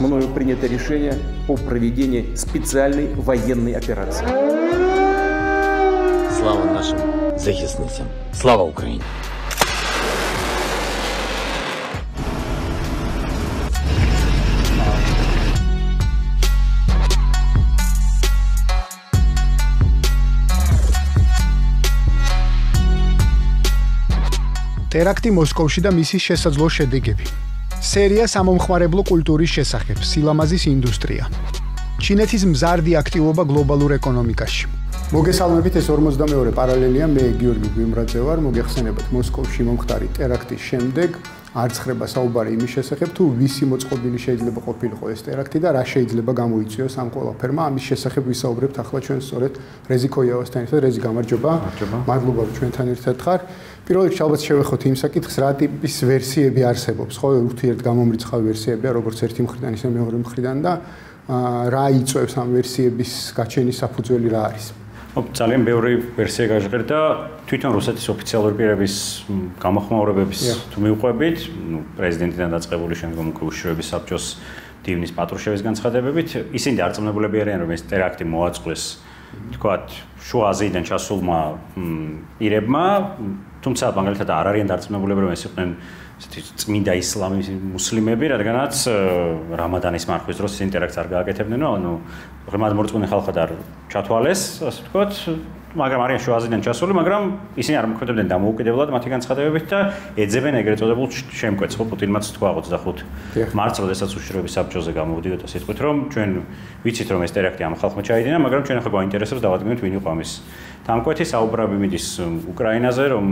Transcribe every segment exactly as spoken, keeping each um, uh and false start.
Мною принято решение о проведении специальной военной операции. Слава нашим захисницам! Слава Украине! ტერაქტი მოსკოვში და მისი შესაძლო შედეგები. Სერია სამომხმარებლო კულტურის შესახებ, სილამაზის ინდუსტრია. ჩინეთის მზარდი აქტივობა გლობალურ ეკონომიკაში. Მოგესალმებით, ეს ორმოცდამემეორე პარალელია, მე გიორგი გვიმრაძე ვარ, მოგეხსენებათ მოსკოვში მომხდარი ტერაქტის შემდეგ არ ცხრება საუბარი იმის შესახებ, თუ ვისი მოწყობილი შეიძლება ყოფილიყო ეს ტერაქტი და რა შეიძლება გამოიწვიოს ამ ყველაფერმა. Ამის შესახებ ვისაუბრებთ ახლა ჩვენ სწორედ რეზი ქოიავასთან ერთად. რეზი, გამარჯობა. მადლობა, რომ ჩვენთან ერთად ხარ. Პირველ რიგში ალბათ შევეხოთ იმ საკითხს, რა ტიპის ვერსიები არსებობს, ხო, ურთიერთგამომრიცხავი ვერსიებია, როგორც ერთი მხრიდან, ისე მეორე მხრიდან და რა იწვევს ამ ვერსიების გაჩენის საფუძველი რა არის? Ძალიან ბევრი ვერსია გაჟღერდა თვითონ რუსეთის ოფიციალური პირების გამოხმაურებების თუ მივყვებით, პრეზიდენტიდან დაწყებული შემდგომ უშიშროების საბჭოს დივნის პატრუშევის განცხადებებით, ისინი არწმუნებულები არიან, რომ ეს ტერაქტი მოაწყვეს თქვათ შუა აზიიდან ჩასულმა პირებმა, თუმცა მაგალითად არ არიან არწმუნებულები, რომ ეს იყვნენ წმინდა ისლამის მუსლიმები, რადგანაც რამადანის მარხვის დროს ისინი ტერაქტს არ გააკეთებდნენ, ანუ ღრმად მორწმუნე ხალხად არ ჩათვალეს, ასე ვთქვათ, მაგრამ არიან შუა აზიიდან ჩასული, მაგრამ ისინი არ მოქმედებდნენ დამოუკიდებლად მათი განცხადებებით და ეძებენ ეგრეთ წოდებულ შემკვეთს, ხო, პუტინმაც თქვა ოცდახუთ მარტს, როდესაც უშიშროების საბჭოზე გამოვიდიოდა სიტყვით, რომ ჩვენ ვიცით, რომ ეს ტერაქტი ამ ხალხმა ჩაიდინა, მაგრამ ჩვენ ახლა გვაინტერესებს დავადგინოთ ვინ იყო ამის დამკვეთი. საუბრები მიდის უკრაინაზე, რომ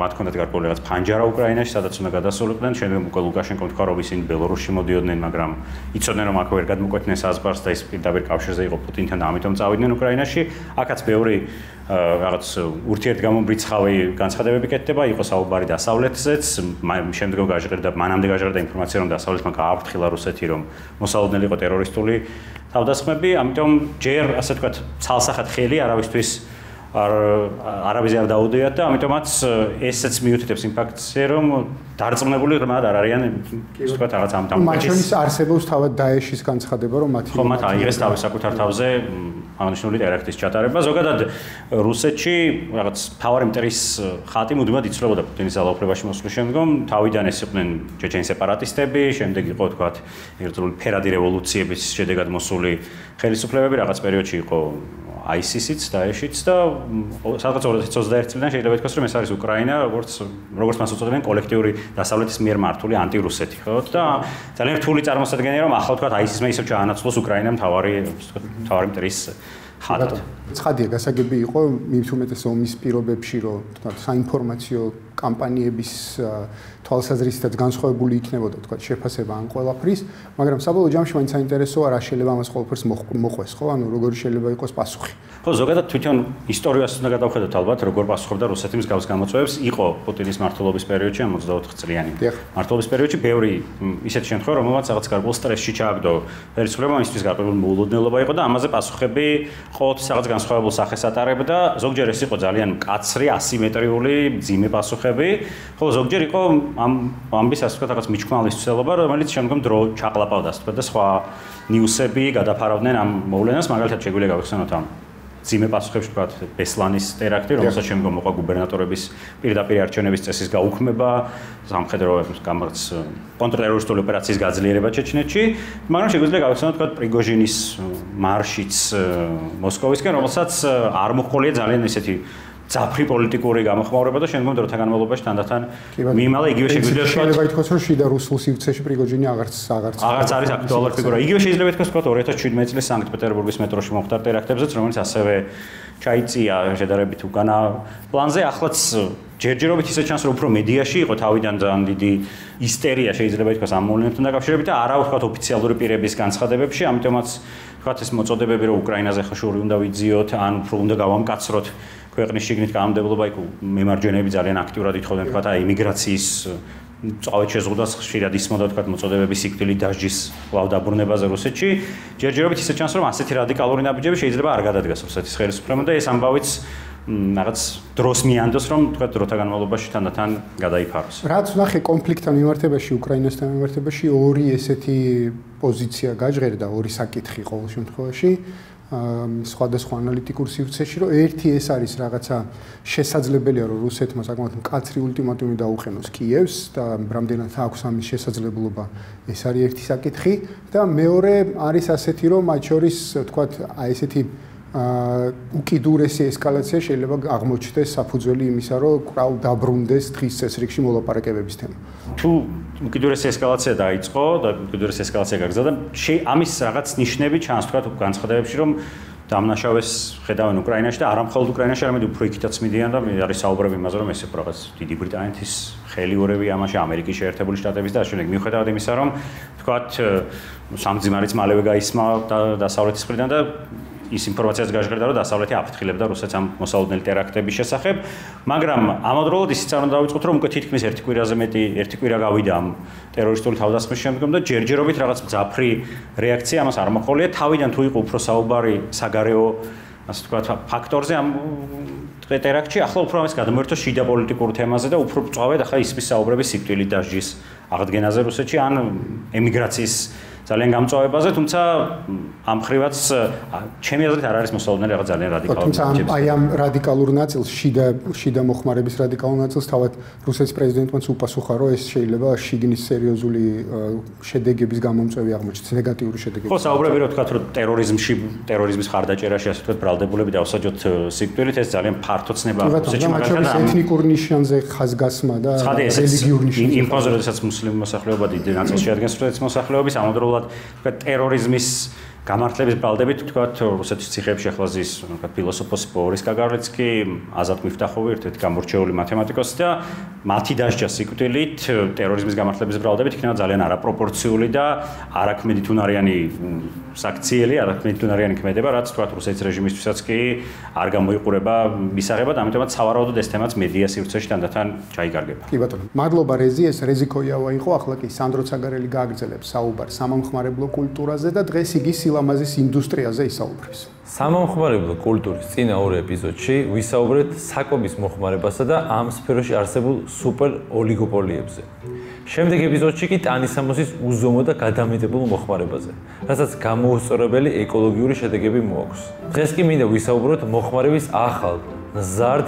მათ ქონდათ გარკვეული რაღაც ფანჯარა უკრაინაში, სადაც უნდა გადასულიყვნენ. შემდგომ უკვე ლუკაშენკომ თქვა, რომ ისინი ბელორუსში მოდიოდნენ, მაგრამ იცოდნენ, რომ აქ ვერ გადმოკვეთდნენ საზღვარს და ის პირდაპირ კავშირზე იყო პუტინთან, ამიტომ წავიდნენ უკრაინაში. აქაც ბევრი რაღაც ურთიერთგამომრიცხავი განცხადებები კეთდება, იყო საუბარი დასავლეთზეც, შემდგომ გაჟღერდა, მანამდე გაჟღერდა ინფორმაცია, რომ დასავლეთმა გაააფრთხილა რუსეთი, რომ მოსალოდნელი იყო ტერორისტული თავდასხმები, ამიტომ ჯერ ასე ვთქვათ, ცალსახად ხელი არავისთვის არავის არ დაუდიათ და ამიტომაც ესეც მიუთითებს იმ ფაქტზე, რომ დარწმუნებული ღრმად არ არიან ვთქვათ რაღაც ამ დამკვეთს. მათ შორის არსებობს თავად დაეშის განცხადება, რომ მათი ხომ მათ აიღეს თავის საკუთარ თავზე აღნიშნული ტერაქტის ჩატარება. ზოგადად რუსეთში რაღაც მთავარი მტრის ხატი მუდმივად იცვლებოდა პუტინის ძალაუფლებაში მოსვლის შემდგომ. თავიდან ეს იყვნენ ჩეჩენი სეპარატისტები, შემდეგ იყო ვთქვათ ერთგული ფერადი რევოლუციების შედეგად მოსული ხელისუფლებები, რაღაც პერიოდში იყო აი სი სი-ც, დაეშიც და სადღაც ოცდაერთი წლიდან შეიძლება ითქვას, რომ ეს არის უკრაინა, როგორც მას უწოდებენ კოლექტიური დასავლეთის მიერ მართული ანტირუსეთი, ხო? და ძალიან რთული წარმოსადგენია, რომ ახლა თქვა აი სი სი-მა ისევ ჩაანაცვლოს უკრაინა მთავარი მთავარი მტრის ხატად. ცხადია, გასაგები იყო მის უმეტეს ომის პირობებში, რომ საინფორმაციო კამპანიების თვალსაზრისითაც განსხვავებული იქნებოდა, თქვა შეფასება ან ყველაფრის, მაგრამ საბოლოო ჯამში მაინც საინტერესოა, რა შეიძლება ამას ყველაფერს მოყვეს, ხო? ანუ როგორი შეიძლება იყოს პასუხი. ხო, ზოგადად თვითონ ისტორიას უნდა გადავხედოთ ალბათ, როგორ პასუხობდა რუსეთის მსგავს გამოწვევებს. იყო პუტინის მმართველობის პერიოდში, ოცდაოთხწლიანი მმართველობის პერიოდში, ბევრი ისეთი შემთხვევა, რომელმაც რაღაც გარკვეულ სტრესში ჩააგდო ხელისუფლება, მისთვის გარკვეული მოულოდნელობა იყო და ამაზე პასუხები ყოველთვის რაღაც განსხვავებულ სახეს ატარებდა. ზოგჯერ ეს იყო ძალიან მკაცრი, ასიმეტრიული, ძიმე პასუხები, ხოლო ზოგჯერ იყო ამ ამბის ასე ვთქვათ, რაღაც მიჩქმალის ცვლილება, რომელიც შემდგომ დრო ჩაყლაპავდა, ასე ვთქვათ, და სხვა ნიუსები გადაფარავდნენ ამ მოვლენას. მაგალითად, შეგვიძლია გავიხსენოთ ამ ძიმე პასუხებში ვთქვათ ბესლანის ტერაქტი, რომელსაც შემდგომ მოყვა გუბერნატორების პირდაპირ არჩევნების წესის გაუქმება, სამხედროების გამარც კონტრტერორისტული ოპერაციის გაძლიერება ჩეჩნეთში, მაგრამ შეგვიძლია გავიხსენოთ ვთქვათ პრიგოჟინის მარშიც მოსკოვისკენ, რომელსაც არ მოჰყოლია ძალიან ესეთი ძაფრი პოლიტიკური გამოხმაურება და შემდგომ დროთა განმავლობაში თანდათან მიიმალა. იგივე შეგვიძლია შეიძლება ითქვას, რომ შიდა რუსულ სივრცეში პრიგოჟინი აღარც აღარც აღარც არის აქტუალური ფიგურა. იგივე შეიძლება ითქვას თქვა ორი ათას შვიდმეტი წლის სანქტ-პეტერბურგის მეტროში მომხდარ ტერაქტებზეც, რომელიც ასევე ჩაიწია შედარებით უკანა პლანზე. ახლაც ჯერჯერობით ისე ჩანს, რომ უფრო მედიაში იყო თავიდან ძალიან დიდი ისტერია შეიძლება ითქვას ამ მოვლენებთან დაკავშირებით და არა ვთქვათ ოფიციალური პირების განცხადებებში, ამიტომაც ვთქვათ ეს მოწოდებები, რომ უკრაინაზე ხა შორი უნდა ვიძიოთ, ან უფრო უნდა გავამკაცროთ ქვეყნის შიგნით გამოდებლობა, იქ მემარჯვენეები ძალიან აქტიურად ითხოვდნენ თქვა ემიგრაციის წავეთ შეზღუდვას, ხშირად ისმოდა თქვა მოწოდებები სიკვდილით დასჯის კვლავ დაბრუნებაზე რუსეთში. ჯერჯერობით ისე ჩანს, რომ ასეთი რადიკალური ნაბიჯები შეიძლება არ გადადგას რუსეთის ხელისუფლებამ და ეს ამბავიც Năgăț trosmiandos rom, că trotagan valobăși tânătan gădai paros. Rats naxe conflictul mimărtebeși Ucrainastan mimărtebeși ori eseti poziția gajgerda ori sakitxi qolshuntkhovashi სხვადასხვა ანალიტიკურ სივრცეში რომ ერთი ეს არის რაღაცა შესაძლებელია რომ რუსეთმა საკმაოდ მკაცრი ულტიმატუმი დაუხენოს კიევს და რამდენად აქვს ამის შესაძლებლობა ეს არის ერთი საკითხი და მეორე არის ასეთი რომ მათ შორის თქვათ აი ესეთი უკიდურესი ესკალაცია შეიძლება აღმოჩნდეს საფუძველი იმისა, რომ კვლავ დაბრუნდეს თხის წესრიგში მოლაპარაკებების თემა. Თუ უკიდურესი ესკალაცია დაიწყო და უკიდურესი ესკალაცია გაგრძელდა, ამის რაღაც ნიშნები ჩანს თქვა განცხადებებში, რომ დამნაშავეს ხედავენ უკრაინაში და არა მხოლოდ უკრაინაში, არამედ უფრო იქითაც მიდიან და არის საუბრები იმაზე, რომ ესე რაღაც დიდი ბრიტანეთის ხელი ორევი ამაში ამერიკის შეერთებული შტატების და ამ შემდეგ მიუხედავად იმისა, რომ თქვათ სამძიმარიც მალევე გაისმა დასავლეთის მხრიდან და ის ინფორმაციას გაჟღერდა, რომ დასავლეთი აფრთხილებდა რუსეთს ამ მოსალოდნელი ტერაქტების შესახებ, მაგრამ ამავდროულად ისიც არ უნდა დავიწყოთ, რომ უკვე თითქმის ერთი კვირაზე მეტი ერთი კვირა გავიდა ამ ტერორისტული თავდასხმის შემდგომ და ჯერჯერობით რაღაც მძაფრი რეაქცია ამას არ მოყოლია. თავიდან თუ იყო უფრო საუბარი საგარეო, ასე ვთქვათ, ფაქტორზე ამ ტერაქტში, ახლა უფრო ამის გადმოერთო შიდა პოლიტიკურ თემაზე და უფრო წვავედ ახლა ისმის საუბრების სიკვდილით დასჯის აღდგენაზე რუსეთში ან ემიგრაციის ძალიან გამწვავებაზე, თუმცა ამ ხრივაც ჩემი აზრით არ არის მოსალოდნელი რაღაც ძალიან რადიკალური. თუმცა აი ამ რადიკალურ ნაწილს, შიდა შიდა მოხმარების რადიკალურ ნაწილს თავად რუსეთის პრეზიდენტმაც უპასუხა, რომ ეს შეიძლება შიგნის სერიოზული შედეგების გამომწვევი აღმოჩნდეს, ნეგატიური შედეგები. ხო, საუბრები რო თქვათ, რომ ტერორიზმში, ტერორიზმის ხარდაჭერაში ასე თქვათ ბრალდებულები დაუსაჯოთ სიკვდილით, ეს ძალიან ფართო ცნება რუსეთში მაგალითად. მაგრამ ეთნიკურ ნიშანზე ხაზგასმა და რელიგიურ ნიშანზე. იმპოზო როდესაც მუსლიმ მოსახლეობა დიდ ნაწილში ადგენს რუსეთის მოსახლეობის, ამავდროულად ტერორიზმის გამართლების ბრალდებით თქვათ რუსეთის ციხეებში ახლა ზის ფილოსოფოსი პოურის კაგარლიცკი, აზატ მიფტახოვი, ერთ-ერთი გამორჩეული მათემატიკოსი და მათი დასჯა სიკვდილით ტერორიზმის გამართლების ბრალდებით იქნება ძალიან არაპროპორციული და არაქმედითუნარიანი საქციელი, არაქმედითუნარიანი ქმედება, რაც თქვათ რუსეთის რეჟიმისთვისაც კი არ გამოიყურება მისაღებად, ამიტომაც სავარაუდოდ ეს თემაც მედია სივრცეში თანდათან ჩაიგარგება. კი ბატონო, მადლობა რეზი, ეს რეზი ქოიავა იყო, ახლა კი სანდრო ცაგარელი გააგრძელებს საუბარს სამომხმარებლო კულტურაზე და დღეს იგი სილამაზის ინდუსტრიაზე ისაუბრებს. სამომხმარებლო კულტურის წინა ორ ეპიზოდში ვისაუბრეთ საკვების მოხმარებასა და ამ სფეროში არსებულ სუპერ ოლიგოპოლიებზე. შემდეგ ეპიზოდში კი ტანისამოსის უზომო და გადამეტებულ მოხმარებაზე, რასაც გამოუსწორებელი ეკოლოგიური შედეგები მოაქვს. დღეს კი მინდა ვისაუბროთ მოხმარების ახალ, მზარდ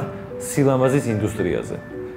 სილამაზის ინდუსტრიაზე.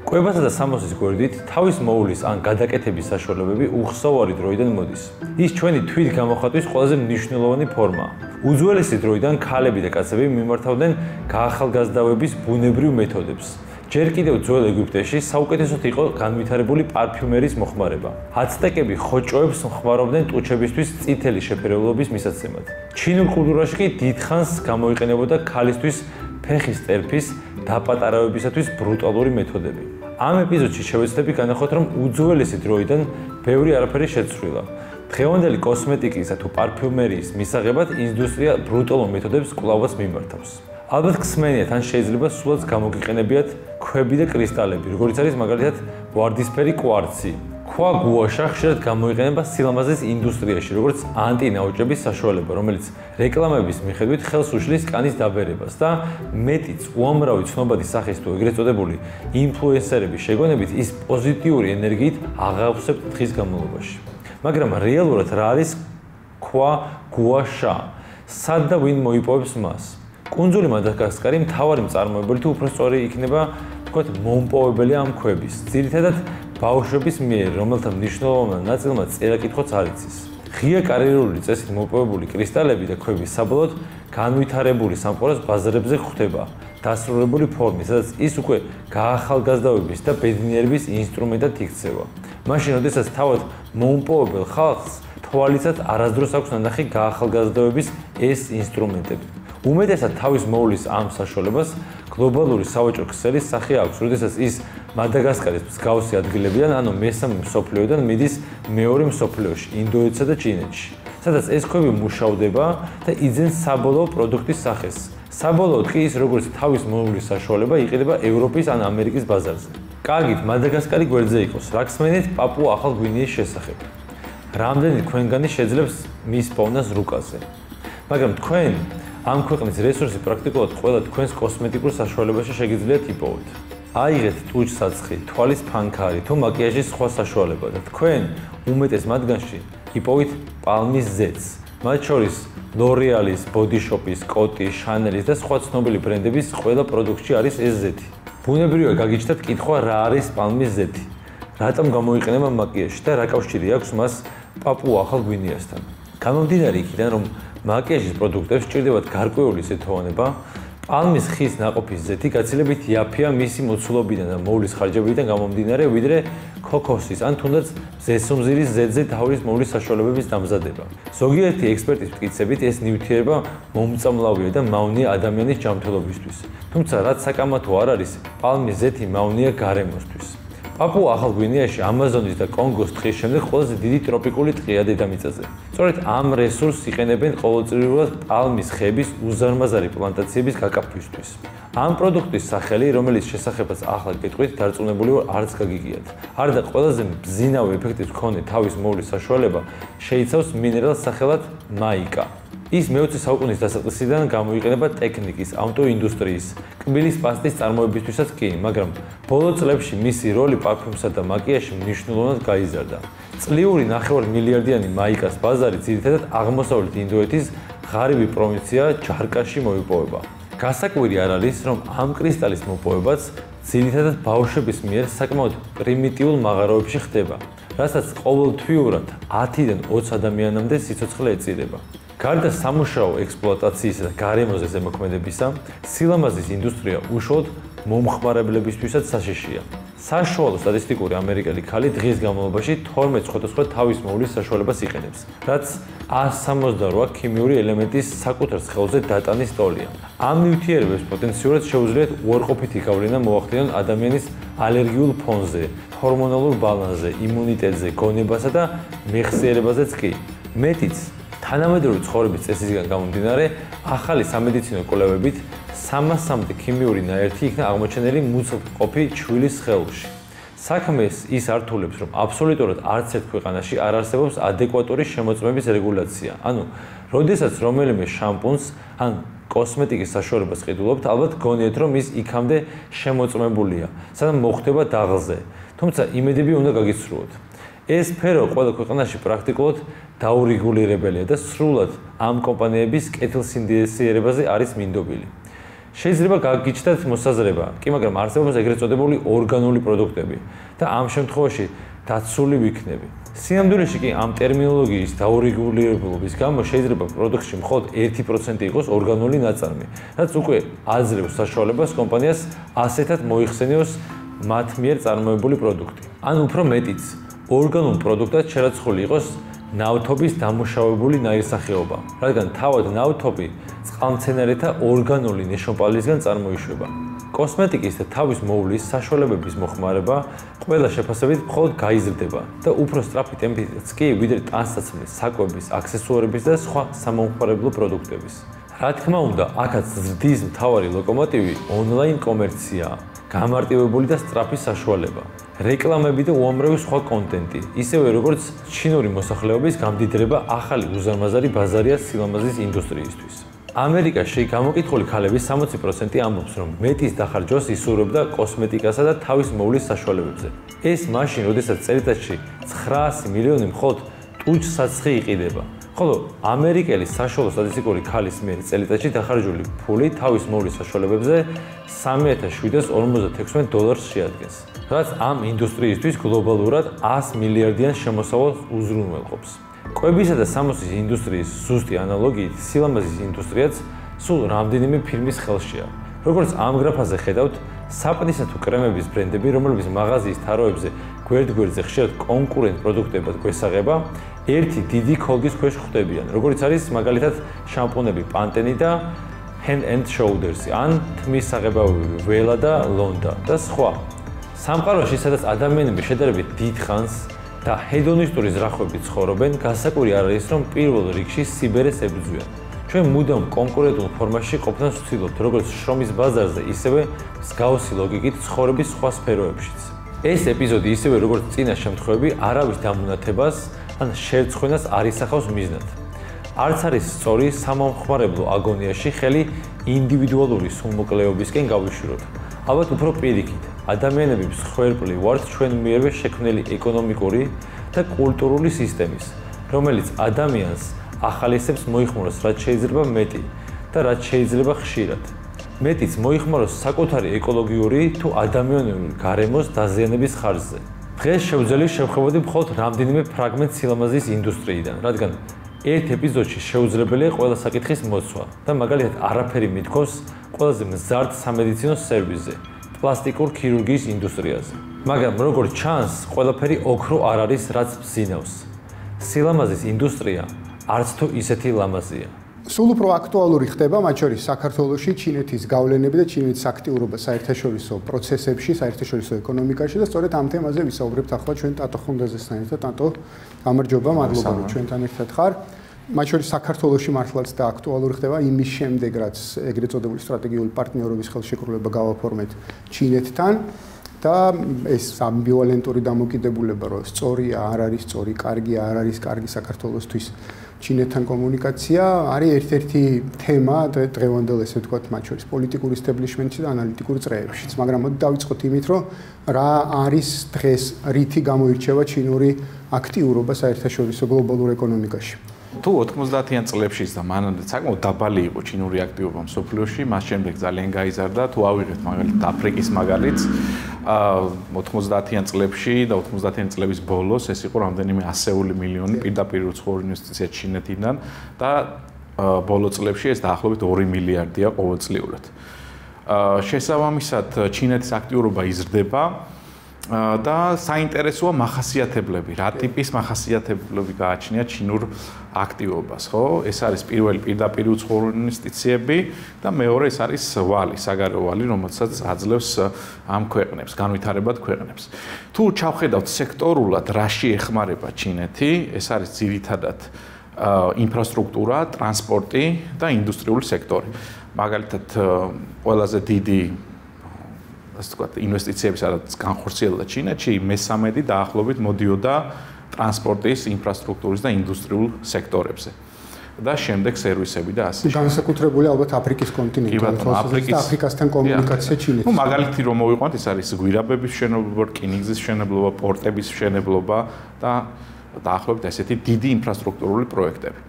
კვებასა და სამოსის გვერდით თავის მოულის ან გადაკეთების საშუალებები უხსოვარი დროიდან მოდის. ის ჩვენი თვით გამოხატვის ყველაზე მნიშვნელოვანი ფორმაა. უძველესი დროიდან ქალები და კაცები მიმართავდნენ გაახალგაზრდავების ბუნებრივ მეთოდებს. ჯერ კიდევ ძველ ეგვიპტეში საუკეთესოდ იყო განვითარებული პარფიუმერის მოხმარება. აცტეკები ხოჭოებს მხმარობდნენ ტუჩებისთვის წითელი შეფერილობის მისაცემად. ჩინურ კულტურაში კი დიდხანს გამოიყენებოდა ქალისთვის ფეხის ტერფის დაპატარავებისათვის ბრუტალური მეთოდები. ამ ეპიზოდში შევეცდები განახოთ, რომ უძველესი დროიდან ბევრი არაფერი შეცვლილა. დღევანდელი კოსმეტიკისა თუ პარფიუმერიის მისაღებად ინდუსტრია ბრუტალურ მეთოდებს კვლავაც მიმართავს. ალბათ გსმენიათ, ან შეიძლება სულაც გამოგიყენებიათ ქვები და კრისტალები, როგორიც არის მაგალითად ვარდისფერი კვარცი. ქვა გუაშა ხშირად გამოიყენება სილამაზის ინდუსტრიაში, როგორც ანტინაოჭების საშუალება, რომელიც რეკლამების მიხედვით ხელს უშლის კანის დაბერებას და მეტიც უამრავი ცნობადი სახის თუ ეგრეთ წოდებული ინფლუენსერების შეგონებით ის პოზიტიური ენერგიით აღავსებთ დღის განმავლობაში. მაგრამ რეალურად რა არის ქვა გუაშა? სად და ვინ მოიპოვებს მას? კუნძული მადაგასკარი მთავარი მწარმოებელი თუ უფრო სწორი იქნება თქვათ მომპოვებელი ამ ქვების, ძირითადად ბავშვების მიერ, რომელთა მნიშვნელოვანმა ნაწილმა წერა-კითხვაც არ იცის. ღია კარიერული წესით მოპოვებული კრისტალები და ქვები საბოლოოდ განვითარებული სამყაროს ბაზრებზე ხვდება დასრულებული ფორმით, სადაც ის უკვე გაახალგაზრდავების და ბედნიერების ინსტრუმენტად იქცევა. მაშინ, როდესაც თავად მომპოვებელ ხალხს თვალიცად არასდროს აქვს ნანახი გაახალგაზრდავების ეს ინსტრუმენტები. უმეტესად თავის მოვლის ამ საშუალებას გლობალური სავაჭრო ქსელის სახე აქვს, როდესაც ის მადაგასკარის მსგავსი ადგილებიდან, ანუ მესამე მსოფლიოდან მიდის მეორე მსოფლიოში, ინდოეთსა და ჩინეთში, სადაც ეს ქვები მუშავდება და იძენს საბოლოო პროდუქტის სახეს. საბოლოოდ კი ის როგორც თავის მოვლის საშუალება იყიდება ევროპის ან ამერიკის ბაზარზე. კარგით, მადაგასკარი გვერდზე იყოს, რა გსმენიათ პაპუა ახალ გვინეის შესახებ? რამდენი თქვენგანი შეძლებს მის პოვნას რუკაზე? მაგრამ თქვენ Am ქვეყნის რესურსი პრაქტიკულად ყველა თქვენს კოსმეტიკურ საშუალებაში შეგიძლიათ იპოვოთ. Აიღეთ ტუჩსაცხი, თვალის ფანქარი, თუ მაკიაჟის სხვა საშუალება და თქვენ უმეტეს მათგანში იპოვეთ პალმის ზეთს. Მათ შორის ლორეალის, ბოდიშოპის, კოტის, შანელის და სხვა ცნობილი ბრენდების ყველა პროდუქტში არის ეს ზეთი. ბუნებრივია გაგიჩნდათ კითხვა რა არის პალმის ზეთი. Ratăm გამოიყენება მაკიაჟში და რა კავშირი აქვს მას პაპუა-ახალ გვინეასთან. Გამომდინარე იქიდან რომ მაკიაჟის პროდუქტებს სჭირდებათ გარკვეული ზეთოვანება, პალმის ხის ნაყოფის ზეთი გაცილებით იაფია მისი მოცულობიდან და მოვლის ხარჯებიდან გამომდინარე, ვიდრე ქოქოსის ან თუნდაც ზესუმზირის ზეთზე თავის მოვლის საშუალებების დამზადება. Ზოგიერთი ექსპერტის მტკიცებით ეს ნივთიერება მომწამლავია და მავნია ადამიანის ჯანმრთელობისთვის. Თუმცა რაც საკამათო არ არის, პალმის ზეთი მავნია გარემოსთვის. Პაპუა-ახალ გვინეაში ამაზონის და კონგოს ტყის შემდეგ ყველაზე დიდი ტროპიკული ტყეა დედამიწაზე. Სწორედ ამ რესურსს იყენებენ ყოველწლიურად პალმის ხეების უზარმაზარი პლანტაციების გაკაფვისთვის. Ამ პროდუქტის სახელი, რომელიც შესახებაც ახლა გეტყვით, დარწმუნებული ვარ არც გაგიგიათ. არ და ყველაზე მძინავი ეფექტის მქონე თავის მოვლის საშუალება შეიცავს მინერალს სახელად მაიკა. Ის მეოცე საუკუნის დასაწყისიდან გამოიყენება ტექნიკის, ავტოინდუსტრიის, კბილის პასტის წარმოებისთვისაც კი, მაგრამ ბოლო წლებში მისი როლი პარფიუმსა და მაკიაჟში მნიშვნელოვნად გაიზარდა. Წლიური ნახევარ მილიარდიანი მაიკას ბაზარი ძირითადად აღმოსავლეთ ინდოეთის ღარიბი პროვინცია ჯარკაში მოიპოვება. Გასაკვირი არ არის, რომ ამ კრისტალის მოპოვებაც ძირითადად ბავშვების მიერ საკმაოდ პრიმიტიულ მაღაროებში ხდება, რასაც ყოველთვიურად ათიდან ოცამდე ადამიანამდე სიცოცხლე ეწირება. Გარდა სამუშაო ექსპლუატაციისა და გარემოზე ზემოქმედებისა, სილამაზის ინდუსტრია უშუალოდ მომხმარებლებისთვისაც საშიშია. Საშუალო სტატისტიკური ამერიკელი ქალი დღის განმავლობაში თორმეტ სხვადასხვა თავის მოვლის საშუალებას იყენებს, რაც სამოცდაორი ქიმიური ელემენტის საკუთარ სხეულზე დატანის ტოლია. Ამ ნივთიერებებს პოტენციურად შეუძლიათ უარყოფითი გავლენა მოახდინონ ადამიანის ალერგიულ ფონზე, ჰორმონალურ ბალანსზე, იმუნიტეტზე, გონებასა და მეხსიერებაზეც კი. მეტიც თანამედროვე ცხოვრების წესისგან გამომდინარე, ახალი სამედიცინო კვლევებით სამასამდე ქიმიური ნაერთი იქნა აღმოჩენილი მუცლტყოფი ჩვილის სხეულში. საქმეს ის ართულებს, რომ აბსოლუტურად არც ერთ ქვეყანაში არ არსებობს ადეკვატური შემოწმების რეგულაცია. Ანუ, როდესაც რომელიმე შამპუნს ან კოსმეტიკის საშუალებას ყიდულობთ, ალბათ გონიათ, რომ ის იქამდე შემოწმებულია, სანამ მოხდება დაღლზე. Თუმცა იმედები უნდა გაგიცხრუოთ. ეს სფერო ყველა ქვეყანაში პრაქტიკულად დაურეგულირებელია და სრულად ამ კომპანიების კეთილსინდისიერებაზე არის მინდობილი. Შეიძლება გაგიჩნდათ მოსაზრება, კი მაგრამ არსებობს ეგრეთ წოდებული ორგანული პროდუქტები და ამ შემთხვევაში დაცული ვიქნები. Სინამდვილეში კი ამ ტერმინოლოგიის დაურეგულირებულობის გამო შეიძლება პროდუქტში მხოლოდ ერთი პროცენტი იყოს ორგანული ნაწარმი, რაც უკვე აძლევს საშუალებას კომპანიას ასეთად მოიხსენიოს მათ მიერ წარმოებული პროდუქტი. ან უფრო მეტიც, ორგანულ პროდუქტად შერაცხული იყოს ნავთობის დამუშავებული ნაირსახეობა, რადგან თავად ნავთობი წყალმცენარეთა ორგანული ნეშომპალისგან წარმოიშვება. Კოსმეტიკის და თავის მოვლის საშუალებების მოხმარება ყველა შეფასებით მხოლოდ გაიზრდება და უფრო სწრაფი ტემპითაც კი ვიდრე ტანსაცმლის, საკვების, აქსესუარების და სხვა სამომხმარებლო პროდუქტების. Რა თქმა უნდა, აქაც ზრდის მთავარი ლოკომოტივი ონლაინ კომერციაა, გამარტივებული და სწრაფი საშუალება, რეკლამები და უამრავი სხვა კონტენტი, ისევე როგორც ჩინური მოსახლეობის გამდიდრება ახალი უზარმაზარი ბაზარია სილამაზის ინდუსტრიისთვის. ამერიკაში გამოკითხული ქალების სამოცი პროცენტი ამბობს, რომ მეტის დახარჯოს ისურვებდა კოსმეტიკასა და თავის მოვლის საშუალებებზე. ეს მაშინ, როდესაც წელიწადში ცხრაასი მილიონი მხოლოდ ტუჩსაცხი იყიდება. ხოლო ამერიკელი საშუალო სტატისტიკური ქალის მიერ წელიწადში დახარჯული ფული თავის მოვლის საშუალებებზე სამი ათას შვიდს ორმოცდათექვსი დოლარს შეადგენს, რაც ამ ინდუსტრიისთვის გლობალურად ასი მილიარდიან შემოსავალს უზრუნველყოფს. კვებისა და სამოსის ინდუსტრიის ზუსტი ანალოგიით, სილამაზის ინდუსტრიაც სულ რამდენიმე ფირმის ხელშია. Როგორც ამ გრაფაზე ხედავთ, საპნისათო კრემების ბრენდები, რომლებიც მაღაზიის თაროებზე გვერდგვერდზე ხშირად კონკურენტ პროდუქტებად გვესაღება, ერთი დიდი ქოლგის ქვეშ ხვდებიან, როგორც არის მაგალითად შამპუნები პანტენი და ჰედ ენდ შოულდერსი, ან თმის საღებავები ველა და ლონდა და სხვა. სამყაროში, სადაც ადამიანები შედარებით დიდხანს და ჰედონისტური ზრახვებით ცხოვრობენ, გასაკვირი არ არის, რომ პირველ რიგში სიბერეს ებრძვიან. Ჩვენ მუდამ კონკურენტულ ფორმაში ყოფნას ვცდილობთ, როგორც შრომის ბაზარზე, ისევე მსგავსი ლოგიკით ცხოვრების სხვა სფეროებშიც. ეს ეპიზოდი, ისევე როგორც წინა შემთხვევები, არავის დამონათებას ან შერცხვენას არ ისახავს მიზნად. Arts aris სწორი სამომხმარებლო აგონიაში ხელი ინდივიდუალური სულმოკლეობისკენ გავიშუროთ. Ალბათ უფრო პირიქით, ადამიანები მსხვერპლი ვართ ჩვენ მიერვე შექმნილი ეკონომიკური და კულტურული სისტემის, რომელიც ადამიანს ახალისებს მოიხმაროს რაც შეიძლება მეტი და რაც შეიძლება ხშირად. Მეტიც მოიხმაროს საკუთარი ეკოლოგიური თუ ადამიანური გარემოს დაზიანების ხარჯზე. Დღეს შევძელი შევხედავთ მხოლოდ რამდენიმე ფრაგმენტს სილამაზის ინდუსტრიიდან, რადგან ერთ ეპიზოდში შეუძლებელია ყველა საკითხის მოცვა და მაგალითად არაფერი მითქოს ყველაზე მზარდ სამედიცინო სერვისზე, პლასტიკურ ქირურგიის ინდუსტრიაზე. მაგრამ როგორც ჩანს, ყველაფერი ოქრო არ არის, რაც ბზინავს. სილამაზის ინდუსტრია არც თუ ისეთი ლამაზია. Სულ უფრო აქტუალური ხდება მათ შორის საქართველოში ჩინეთის გავლენები და ჩინეთის აქტიურობა საერთაშორისო პროცესებში, საერთაშორისო ეკონომიკაში და სწორედ ამ თემაზე ვისაუბრებთ ახლა ჩვენ ტატო ხუნდაზესთან ერთად. ტატო, გამარჯობა, მადლობა, ჩვენთან ერთად ხარ. მათ შორის საქართველოში მართლაც და აქტუალური ხდება იმის შემდეგ, რაც ეგრეთ წოდებული სტრატეგიული პარტნიორობის ხელშეკრულება გავაფორმეთ ჩინეთთან. და ეს ამბივალენტური დამოკიდებულება, რომ სწორია, არ არის სწორი, კარგი, არ არის კარგი საქართველოსთვის ჩინეთთან კომუნიკაცია, არის ერთ-ერთი თემა დღევანდელ, ესე ვთქვათ, მათ შორის პოლიტიკურ ისტაბლიშმენტში და ანალიტიკურ წრეებშიც, მაგრამ მოდი დავიწყოთ იმით, რომ რა არის დღეს რითი გამოირჩევა ჩინური აქტიურობა საერთაშორისო გლობალურ ეკონომიკაში. Tu ოთხმოცდაათიან წლებში და მანამდე საკმაოდ დაბალი იყო ჩინური აქტიურობა მსოფლიოში, მას შემდეგ ძალიან გაიზარდა. თუ ავიღეთ მაგალითად აფრიკის მაგალითს, ოთხმოცდაათიან წლებში და ოთხმოცდაათიანი წლების ბოლოს ეს იყო რამდენიმე ასეული მილიონი პირდაპირ უცხოური ინვესტიცია ჩინეთიდან და ბოლო წლებში ეს დაახლოებით ორი მილიარდია ყოველწლიურად. შესაბამისად, ჩინეთის აქტიურობა იზრდება. და საინტერესოა მახასიათებლები, რა ტიპის მახასიათებლები გააჩნია ჩინურ აქტივობას, ხო? ეს არის პირველი პირდაპირ უცხოური ინვესტიციები და მეორე ეს არის ვალი, საგარეო ვალი, რომელსაც აძლევს ამ ქვეყნებს, განვითარებად ქვეყნებს. თუ ჩავხედავთ სექტორულად, რაში ეხმარება ჩინეთი, ეს არის ძირითადად ინფრასტრუქტურა, ტრანსპორტი და ინდუსტრიული სექტორი. მაგალითად, ყველაზე დიდი ინვესტიციები, სადაც განხორციელდა ჩინეთში, მესამედი დაახლოებით მოდიოდა ტრანსპორტის, ინფრასტრუქტურის და ინდუსტრიულ სექტორებზე. და შემდეგ სერვისები და ასე. Განსაკუთრებული ალბათ აფრიკის კონტინენტი, აფრიკასთან კომუნიკაცია ჩინეთში. Ну, მაგალითი რომ მოვიყვანთ, ეს არის გვირაბების მშენებლობა, რკინიგზის მშენებლობა, პორტების მშენებლობა და დაახლოებით ესეთი დიდი ინფრასტრუქტურული პროექტები.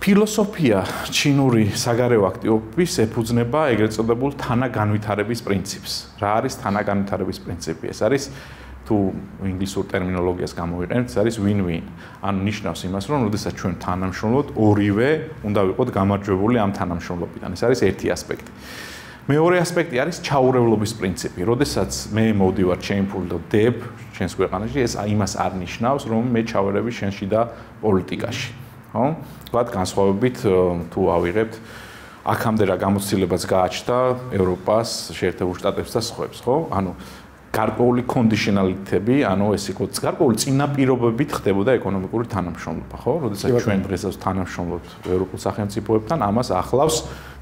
Filosofia ჩინური საგარეო აქტივობის ეფუძნება ეგრეთ წოდებულ თანაგანვითარების პრინციპს. Რა არის თანაგანვითარების პრინციპი? ეს არის თუ ინგლისურ ტერმინოლოგიას გამოვიყენებთ, ეს არის win-win. ანუ ნიშნავს იმას, რომ როდესაც ჩვენ თანამშრომლობთ, ორივე უნდა ვიყოთ გამარჯვებული ამ თანამშრომლობიდან. ეს არის ერთი ასპექტი. Meore aspekti არის ჩაურევლობის პრინციპი. Როდესაც მე მოვდივარ ჩემ ფულდებ, ჩვენს ქვეყანაში, ეს იმას არ ნიშნავს, რომ მე ჩავერევი შენში და პოლიტიკაში. ხო? Გვაქვს განსხვავებით თუ ავიღებთ აქამდე რა გამოცდილებაც გააჩნდა ევროპას, შეერთებულ შტატებს და სხვებს, ხო? ანუ გარკვეული კონდიშნალიტეტები, ანუ ეს იყო გარკვეული წინაპირობებით ხდებოდა ეკონომიკური თანამშრომლობა, ხო? Როდესაც ჩვენ დღესაც თანამშრომლობთ ევროპულ სახელმწიფოებთან, ამას ახლავს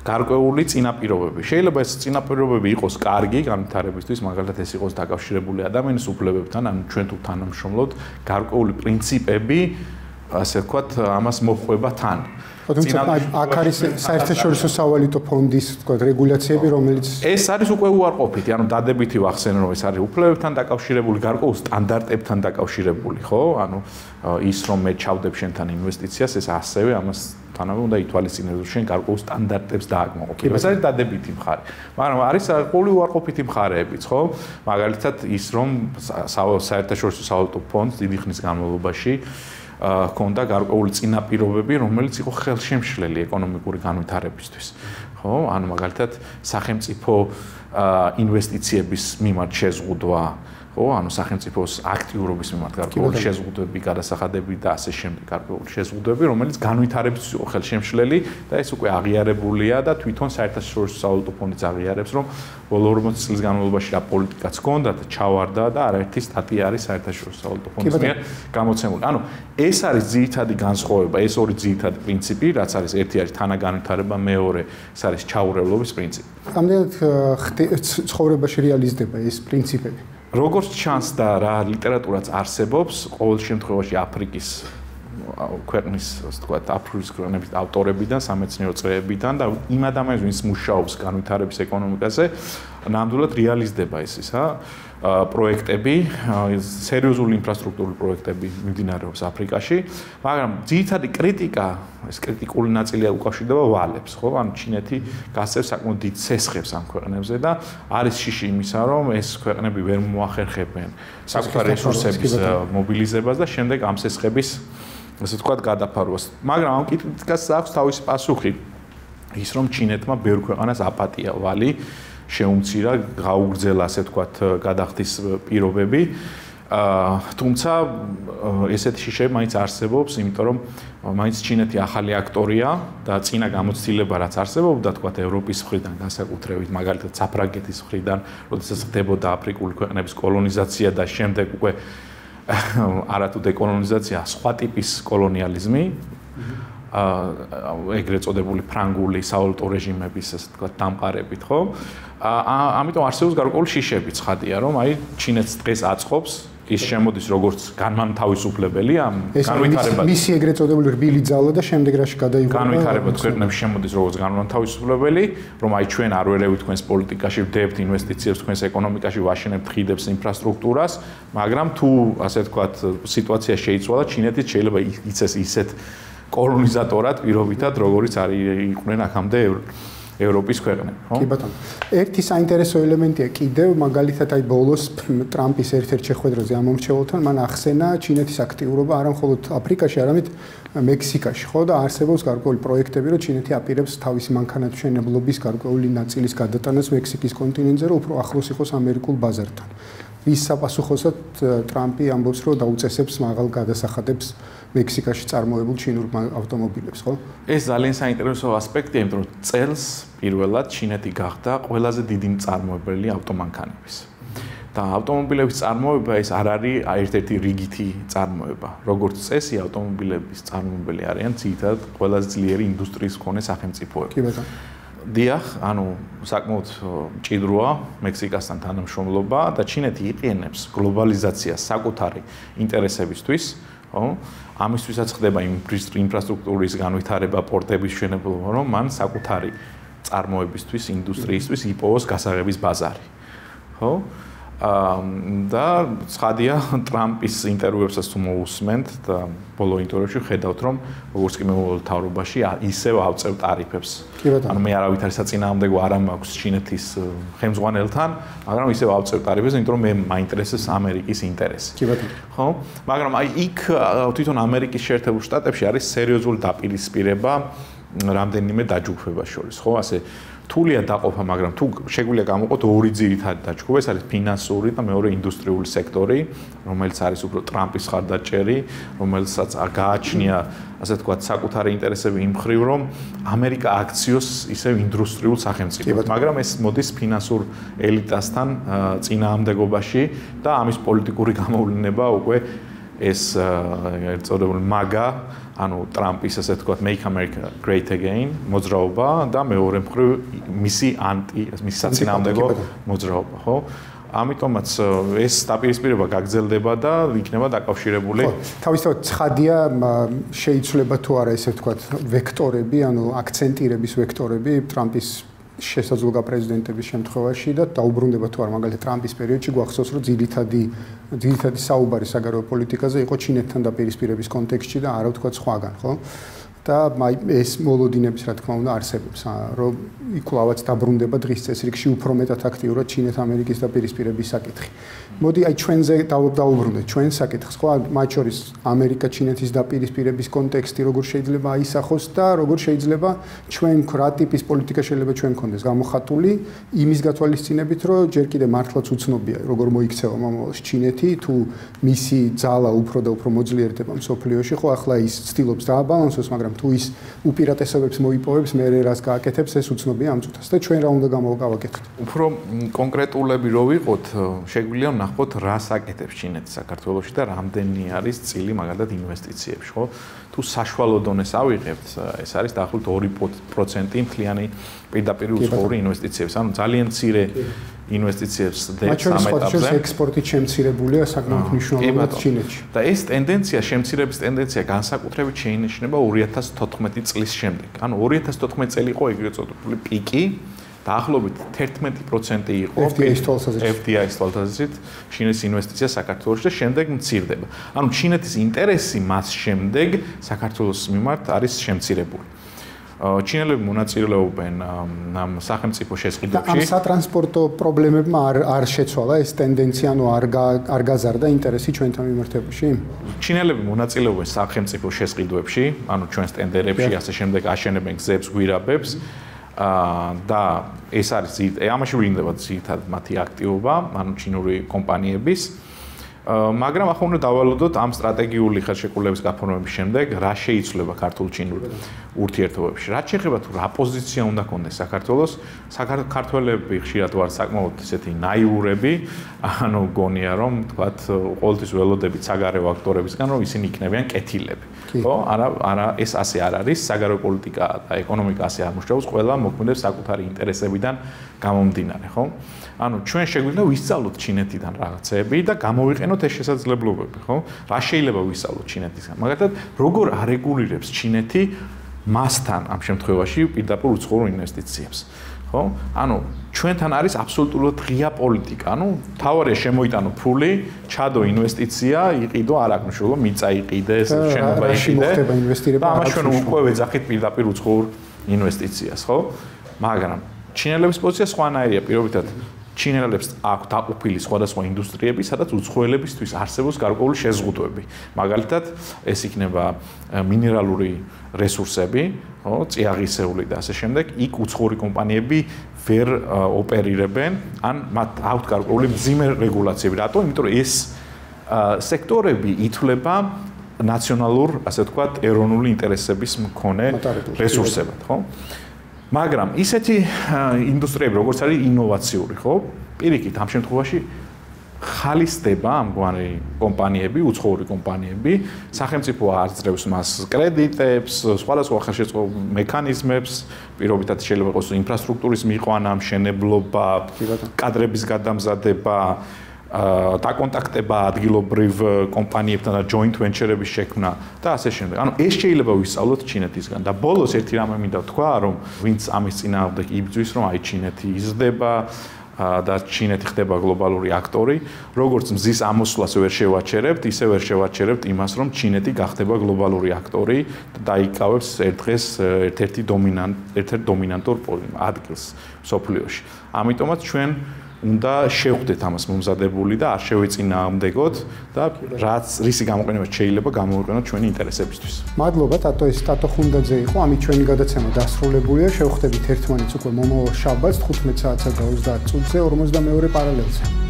გარკვეული წინაპირობები. Შეიძლება ეს წინაპირობები იყოს კარგი განვითარებისთვის, მაგალითად ეს იყოს დაკავშირებული ადამიანის უფლებებთან, ანუ ჩვენ თუ თანამშრომლობთ გარკვეული პრინციპები ასე ვთქვათ, ამას მოხვდება თან. თუმცა აქ არის საერთაშორისო სავალუტო ფონდის რეგულაციები, რომელიც ეს არის უკვე უარყოფითი, ანუ დადებითი ვახსენე, რომ ეს არის უფლებებთან დაკავშირებული, გარკვეულ სტანდარტებთან დაკავშირებული, ხო? ანუ ის რომ მე ჩავდებ შენთან ინვესტიციას, ეს ასევე ამას თანავე უნდა ითვალისწინოს, შენ გარკვეულ სტანდარტებს დააკმაყოფილებ. ეს არის დადებითი მხარე. მაგრამ არის გარკვეული უარყოფითი მხარეებიც, ხო? მაგალითად, ის რომ საერთაშორისო სავალუტო ფონდს დიდი ხნის განმავლობაში ჰქონდა გარკვეული წინაპირობები, რომელიც იყო ხელშემშლელი ეკონომიკური განვითარებისთვის. ხო, ანუ მაგალითად სახელმწიფო ინვესტიციების მიმართ შეზღუდვა, ხო, ანუ სახელმწიფოს აქტიურობის მიმართ გარკვეული შეზღუდვები, გადასახადები და ასე შემდეგ გარკვეული შეზღუდვები, რომელიც განვითარებისთვის იყო ხელშემშლელი და ეს უკვე აღიარებულია და თვითონ საერთაშორისო სავალუტო ფონდიც აღიარებს, რომ ბოლო ორმოცი წლის განმავლობაში რა პოლიტიკაც ჰქონდა და ჩავარდა და არაერთი სტატია არის საერთაშორისო სავალუტო ფონდის მიერ გამოცემული. ანუ ეს არის ძირითადი განსხვავება, ეს ორი ძირითადი პრინციპი, რაც არის ერთი არის თანაგანვითარება, მეორე ეს არის ჩაურევლობის პრინციპი. ამდენად ცხოვრებაში რეალიზდება ეს პრინციპები. როგორც ჩანს და რა ლიტერატურაც არსებობს, ყოველ შემთხვევაში აფრიკის ქვეყნის თქვა აფრიკის ქვეყნების ავტორებიდან, სამეცნიერო წრეებიდან და იმ ადამიანს, ვინც მუშაობს განვითარების ეკონომიკაზე, ნამდვილად რეალიზდება ეს ისა პროექტები, სერიოზული ინფრასტრუქტურული პროექტები მიმდინარეობს აფრიკაში, მაგრამ ძირითადი კრიტიკა, ეს კრიტიკული ნაწილი უკავშირდება ვალებს, ხო? Ან ჩინეთი გასცემს საკმაოდ დიდ ცესხებს ამ ქვეყნებზე და არის შიში იმისა, რომ ეს ქვეყნები ვერ მოახერხებენ საკუთარ რესურსების მობილიზებას და შემდეგ ამ ცესხების, ასე ვთქვათ, გადაფარვას. მაგრამ ამ კრიტიკას აქვს თავისი პასუხი, ის რომ ჩინეთმა ბევრ ქვეყანას აპატია ვალი შეუმცირა, გაუგრძელა, ასე ვთქვათ, გადახდის პირობები. Თუმცა ესეთი შიშები მაინც არსებობს, იმიტომ რომ მაინც ჩინეთი ახალი აქტორია და წინა გამოცდილება რაც არსებობდა, თქვათ, ევროპის მხრიდან განსაკუთრებით, მაგალითად, საფრანგეთის მხრიდან, როდესაც ხდებოდა აფრიკული ქვეყნების კოლონიზაცია და შემდეგ უკვე არათუ დეკოლონიზაცია, სხვა ტიპის კოლონიალიზმი, ეგრეთ წოდებული ფრანგული სავალუტო რეჟიმების, ასე ვთქვათ, დამყარებით, ხო? Ამიტომ არსებობს გარკვეული შიშები, ცხადია, რომ აი ჩინეთს დღეს აწყობს, ის შემოდის როგორც განმათავისუფლებელი ამ განვითარებას. მისი ეგრეთ წოდებული რბილი ძალა და შემდეგ რაში გადაივლება. განვითარებას ქვეყნებში შემოდის როგორც განმათავისუფლებელი, რომ აი ჩვენ არ ველევით თქვენს პოლიტიკაში, ვდებთ ინვესტიციებს თქვენს ეკონომიკაში, ვაშენებთ ხიდებს, ინფრასტრუქტურას, მაგრამ თუ, ასე ვთქვათ, სიტუაცია შეიცვალა, ჩინეთიც შეიძლება იცეს ისეთ კოლონიზატორად პირობითად, როგორც იყვნენ აქამდე ევროპის ქვეყნები, ხო? კი ბატონო. ერთი საინტერესო ელემენტია კიდევ, მაგალითად, აი ბოლოს ტრამპის ერთ-ერთ შეხვედრაზე ამომრჩეველთან მან ახსენა ჩინეთის აქტიურობა არა მხოლოდ აფრიკაში, არამედ მექსიკაში, ხო? და არსებობს გარკვეული პროექტები, რომ ჩინეთი აპირებს თავისი მანქანათმშენებლობის გარკვეული ნაწილის გადატანას მექსიკის კონტინენტზე, რომ უფრო ახლოს იყოს ამერიკულ ბაზართან. ვის საპასუხისმგებლოდ ტრამპი ამბობს, რომ დაუწესებს მაღალ გადასახადებს მექსიკაში წარმოებულ ჩინურ ავტომობილებს, ხო? ეს ძალიან საინტერესო ასპექტია, იმიტომ რომ წელს პირველად ჩინეთი გახდა ყველაზე დიდი მწარმოებელი ავტომანქანების. და ავტომობილების წარმოება ეს არ არის ერთ-ერთი რიგითი წარმოება. როგორც წესი, ავტომობილების წარმოებელი არიან ძირითადად ყველაზე ძლიერი ინდუსტრიის მქონე სახელმწიფოები. კი ბატონო. დიახ, ანუ საკმაოდ მჭიდროა მექსიკასთან თანამშრომლობა და ჩინეთი იყენებს გლობალიზაციას საკუთარი ინტერესებისთვის, ხო? ამისთვისაც ხდება ინფრასტრუქტურის განვითარება, პორტების მშენებლობა, რომ მან საკუთარი წარმოებისთვის, ინდუსტრიისთვის იპოვოს გასაღების ბაზარი, ხო? და ცხადია ტრამპის ინტერვიუებსაც თუ მოусმენთ და ბოლო ინტერვიუში ხედავთ, რომ როგორც კი მომავალ თავრობაში ისევ ავწევ ტარიფებს. ანუ მე არავითარი საწინააღმდეგო არ მაქვს ჩინეთის ხელმძღვანელთან, მაგრამ ისევ ავწევ ტარიფებს, იმიტომ რომ მე მაინტერესებს ამერიკის ინტერესი. კი ბატონო. ხო? მაგრამ აი იქ თვითონ ამერიკის შეერთებულ შტატებში არის სერიოზული დაპირისპირება რამდენიმე დაჯგუფებას შორის, ხო? ასე თულია დაყოფა, მაგრამ თუ შეგვიძლია გამოყოთ ორი ძირითადი დაჯგუფება, ეს არის ფინანსური და მეორე ინდუსტრიული სექტორი, რომელიც არის უფრო ტრამპის ხარდაჭერი, რომელსაც გააჩნია, ასე ვთქვათ, საკუთარი ინტერესები იმ მხრივ, რომ ამერიკა აქციოს ისევ ინდუსტრიულ სახელმწიფოდ, მაგრამ ეს მოდის ფინანსურ ელიტასთან წინააღმდეგობაში და ამის პოლიტიკური გამოვლინება უკვე ეს ერთწოდებული მაგა, ანუ ტრამპის, ასე ვთქვათ, Make America Great Again მოძრაობა და მეორე მხრივ მისი ანტი, მისი საწინააღმდეგო მოძრაობა, ხო? ამიტომაც ეს დაპირისპირება გაგრძელდება და იქნება დაკავშირებული. Თავისთავად ცხადია შეიცვლება თუ არა, ესე ვთქვათ, ვექტორები, ანუ აქცენტირების ვექტორები ტრამპის შესაძლოა პრეზიდენტების შემთხვევაში და დაუბრუნდება თუ არ, მაგალითად, ტრამპის პერიოდში გვახსოვს, რომ ძირითადი ძირითადი საუბარი საგარეო პოლიტიკაზე იყო ჩინეთთან დაპირისპირების კონტექსტში და არა თქვა სხვაგან, ხო? და ეს მოლოდინებს, რა თქმა უნდა, არსებობს, რომ იკვლავაც დაბრუნდება დღის წესრიგში უფრო მეტად აქტიურად ჩინეთ-ამერიკის დაპირისპირების საკითხი. მოდი აი ჩვენზე დავუბრუნდეთ ჩვენ საკითხს, ხო? მათ შორის ამერიკა-ჩინეთის დაპირისპირების კონტექსტი როგორ შეიძლება აისახოს და როგორ შეიძლება ჩვენ რა ტიპის პოლიტიკა შეიძლება ჩვენ გქონდეს გამოხატული იმის გათვალისწინებით, რომ ჯერ კიდევ მართლაც უცნობია, როგორ მოიქცევა მომავალში ჩინეთი, თუ მისი ძალა უფრო და უფრო მოძლიერდება მსოფლიოში, ხო? ახლა ის ცდილობს დააბალანსოს, მაგრამ თუ ის უპირატესობებს მოიპოვებს, მერე რას გააკეთებს, ეს უცნობია ამ წუთას და ჩვენ რა უნდა გამოვაკეთოთ. Უფრო კონკრეტულები რო ვიყოთ, შეგვიძლია ვნახოთ რას აკეთებს ჩინეთი საქართველოში და რამდენი არის წილი მაგალითად ინვესტიციებში, ხო? თუ საშუალო დონეს ავიღებთ, ეს არის დაახლოებით ორი პროცენტი მთლიანი პირდაპირი უცხოური ინვესტიციების, ანუ ძალიან მცირე investicijës dhe samet apzem. Ta es tendencija, shemcirebis tendencija განსაკუთრებით შეინიშნება ორი ათას თოთხმეტი წლის შემდეგ. Ანუ ორი ათას თოთხმეტი წელი იყო ეგრეთწოდებული პიკი, დაახლოებით თერთმეტი პროცენტი იყო ეფ დი აის თვალსაზრისით ჩინეთის ინვესტიცია საქართველოში და შემდეგ მცირდება. Ანუ ჩინეთის ინტერესი მას შემდეგ საქართველოს მიმართ არის შემცირებული. Chinele munacirele open, am să chem tipul șescudopși. Am să transportă probleme mari, arșețoala este tendenția nu arga argazarda interesi ciuentam imertepșim. Chinele munacirele open, să chem tipul șescudopși, anu ciuent enderepși, așteptăm de așene benzeps, guirabeps, da, esarzi, am așa vindevat zitat mati activă, anu chinuri companie bis. Მაგრამ ახლა უნდა დავალოდოთ ამ სტრატეგიული ხელშეკრულების გაფორმების შემდეგ რა შეიძლება ქართულ ჩინურ ურთიერთობებში. Რაც შეეხება თუ რა პოზიცია უნდა კონდეს საქართველოს, ქართველები ხშირად ვარ საკმაოდ ისეთი ნაიურები, ანუ გონია რომ თქვათ ყოველთვის ველოდებით საგარეო აქტორებისგან რომ ისინი იქნებიან კეთილები. ხო? არა, არა, ეს ასე არ არის, საგარეო პოლიტიკა და ეკონომიკა ასე არ მუშაობს, ყველა მოქმედებს საკუთარი ინტერესებიდან გამომდინარე, ხო? Anu, cine știe că nu uiți alut cinetii din ragațe, bine, da, cam uiți, nu te știi să te zleblobe, ho? Rașeile va uiți alut cinetii, măcar tot rogor a regulilor cinetii mastan, am știut că vașii, bine, da, pentru ușor investiții, ho? Anu, cine te naris absolut ulut ria politică, anu, tavare șemoi, anu, pule, chado investiția, îi do arag nu știu, mița îi ide, șemoi va ide, da, mașină nu poate zăcit, bine, da, pentru ușor investiții, ho? Măgar, cinele poziția scoanairea, prioritate. Chinelebs au დაყუპილი სხვადასხვა ინდუსტრიები, სადაც უცხოელებისთვის არსებობს გარკვეული შეზღუდვები. Მაგალითად, ეს იქნება მინერალური რესურსები, ხო, წიაღისეული და ასე შემდეგ. იქ უცხოური კომპანიები ვერ ოპერირებენ, ან მათ აქვთ გარკვეული მძიმე რეგულაციები. Რატო? იმიტომ რომ ეს სექტორები ითვლება ნაციონალურ, ასე ვთქვათ, ეროვნული ინტერესების მქონე რესურსებად, ხო? Მაგრამ ისეთი ინდუსტრიები როგორც არის ინოვაციური, ხო? Პირიქით, ამ შემთხვევაში ხალისდება ამგვარი კომპანიები, უცხოური კომპანიები, სახელმწიფო აძლევს მას კრედიტებს, სხვადასხვა ხელშეწყობ მექანიზმებს, პირობითად შეიძლება იყოს ინფრასტრუქტურის მიყვანა, მშენებლობა, კადრების გადამზადება, დაკონტაქტება ადგილობრივ კომპანიებთან და joint venture-ების შექმნა და ასე შემდეგ. ანუ ეს შეიძლება ვისწავლოთ ჩინეთისგან და ბოლოს ერთი რამე მინდა თქვა, რომ ვინც ამის წინააღმდეგ იბრძვის, რომ აი ჩინეთი იზრდება და ჩინეთი ხდება გლობალური აქტორი, როგორც მზის ამოსვლას ვერ შევაჩერებთ, ისე ვერ შევაჩერებთ იმას, რომ ჩინეთი გახდება გლობალური აქტორი და დაიკავებს ერთ-დღეს ერთ-ერთი დომინანტ ერთ-ერთ დომინანტურ ადგილს მსოფლიოში. ამიტომაც ჩვენ უნდა შევხვდეთ ამას მომზადებული და არ შევეწინააღმდეგოთ და რაც რისი გამოყენება შეიძლება გამოვიყენოთ ჩვენი ინტერესებისთვის. მადლობა ტატო, ეს ტატო ხუნდაძე იყო, ამით ჩვენი გადაცემა დასრულებულია. შევხვდებით ერთმანეთს უკვე მომავალ შაბათს ხუთმეტი საათსა და ოცდაათი წუთზე ორმოცდამემეორე პარალელზე.